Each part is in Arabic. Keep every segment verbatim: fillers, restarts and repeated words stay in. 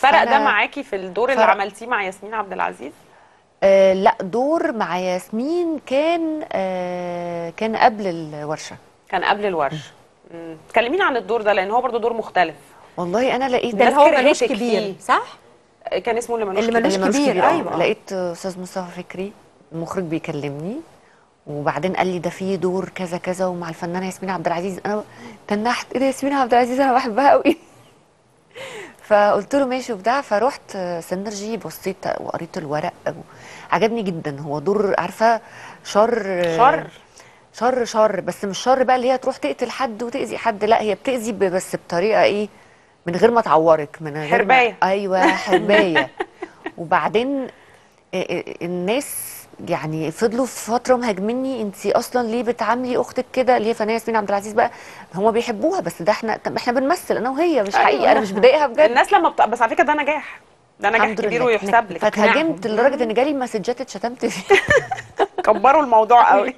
معاكي. فرق ده معاكي في الدور اللي عملتيه مع ياسمين عبد العزيز؟ آه لا، دور مع ياسمين كان آه كان قبل الورشه. كان قبل الورشه. تكلمينا عن الدور ده لان هو برضو دور مختلف. والله انا لقيت ده اللي هو ملوش كبير، صح؟ كان اسمه اللي ملوش كبير. اللي ملوش كبير، ايوه. لقيت استاذ مصطفى فكري المخرج بيكلمني، وبعدين قال لي ده في دور كذا كذا ومع الفنانه ياسمين عبد العزيز. انا تنحت، ايه ده ياسمين عبد العزيز، انا بحبها قوي. فقلت له ماشي وبتاع. فروحت سينرجي بصيت وقريت الورق، عجبني جدا. هو دور عارفه شر شر شر شر، بس مش شر بقى اللي هي تروح تقتل حد وتأذي حد، لا هي بتأذي بس بطريقه ايه، من غير ما تعورك، من غير حربايه. ايوه حربايه. وبعدين الناس يعني فضلوا في فتره مهاجميني، انت اصلا ليه بتعاملي اختك كده، ليه فنانه ياسمين عبد العزيز بقى هما بيحبوها، بس ده احنا احنا بنمثل انا وهي، مش حقيقه، انا مش بضايقها بجد. الناس لما بت... بس على فكره ده نجاح، ده نجاح كبير ويحسب لك. فاتهاجمت لدرجه ان جالي مسجات اتشتمت فيها. كبروا الموضوع قوي.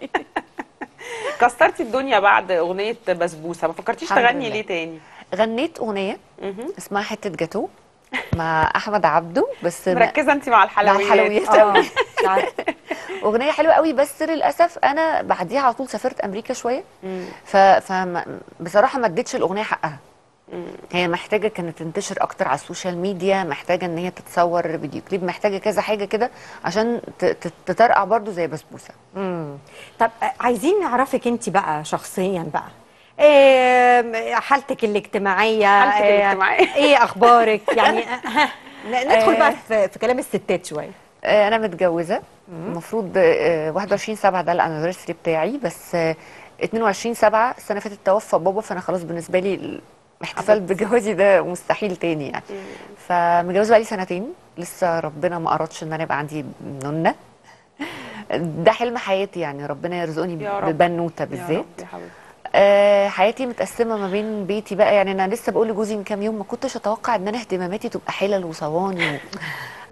كسرتي الدنيا بعد اغنيه بسبوسه، ما فكرتيش تغني لله. ليه تاني؟ غنيت اغنيه اسمها حته جاتو مع احمد عبده، بس مركزه انت مع الحلويات. مع الحلويات قوي. اغنيه حلوه قوي، بس للاسف انا بعديها على طول سافرت امريكا شويه، فبصراحه ما اديتش الاغنيه حقها. مم. هي محتاجه كانت تنتشر اكتر على السوشيال ميديا، محتاجه ان هي تتصور فيديو كليب، محتاجه كذا حاجه كده عشان تترقع برضو زي بسبوسه. امم طب عايزين نعرفك انت بقى شخصيا بقى، ايه حالتك الاجتماعيه؟ حالتك الاجتماعيه ايه، اخبارك؟ يعني ندخل بقى في كلام الستات شويه. انا متجوزه المفروض واحد وعشرين سبعة ده الانيفرسري بتاعي، بس اتنين وعشرين سبعة السنه فاتت توفى بابا، فانا خلاص بالنسبه لي الاحتفال بجوازي ده مستحيل تاني يعني. فمتجوزه بقالي سنتين، لسه ربنا ما ارادش ان انا يبقى عندي نونه، ده حلم حياتي يعني، ربنا يرزقني ببنوته بالذات. أه حياتي متقسمه ما بين بيتي بقى، يعني انا لسه بقول لجوزي من كام يوم ما كنتش اتوقع ان انا اهتماماتي تبقى حلل وصواني،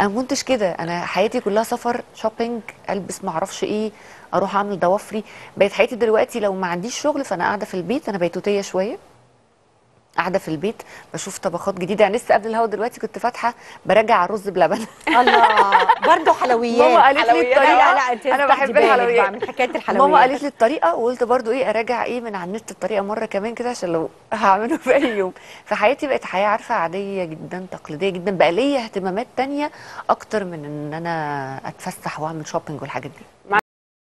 انا ما كنتش كده. انا حياتي كلها سفر، شوبينج، البس ما اعرفش ايه، اروح اعمل ضوافري. بقت حياتي دلوقتي لو ما عنديش شغل فانا قاعده في البيت، انا بيتوتيه شويه، قاعده في البيت بشوف طبخات جديده. يعني لسه قبل الهوا دلوقتي كنت فاتحه براجع الرز بلبن. الله، برضه حلويات. ماما قالت لي الطريقه، لا انت انا بحب الحلويات، من حكايه الحلويات ماما قالت لي الطريقه، وقلت برضه ايه اراجع ايه من على النت الطريقه مره كمان كده عشان لو هعمله في اي يوم. فحياتي بقت حياه عارفه عاديه جدا، تقليديه جدا، بقى ليا اهتمامات ثانيه اكتر من ان انا اتفسح واعمل شوبينج والحاجات دي.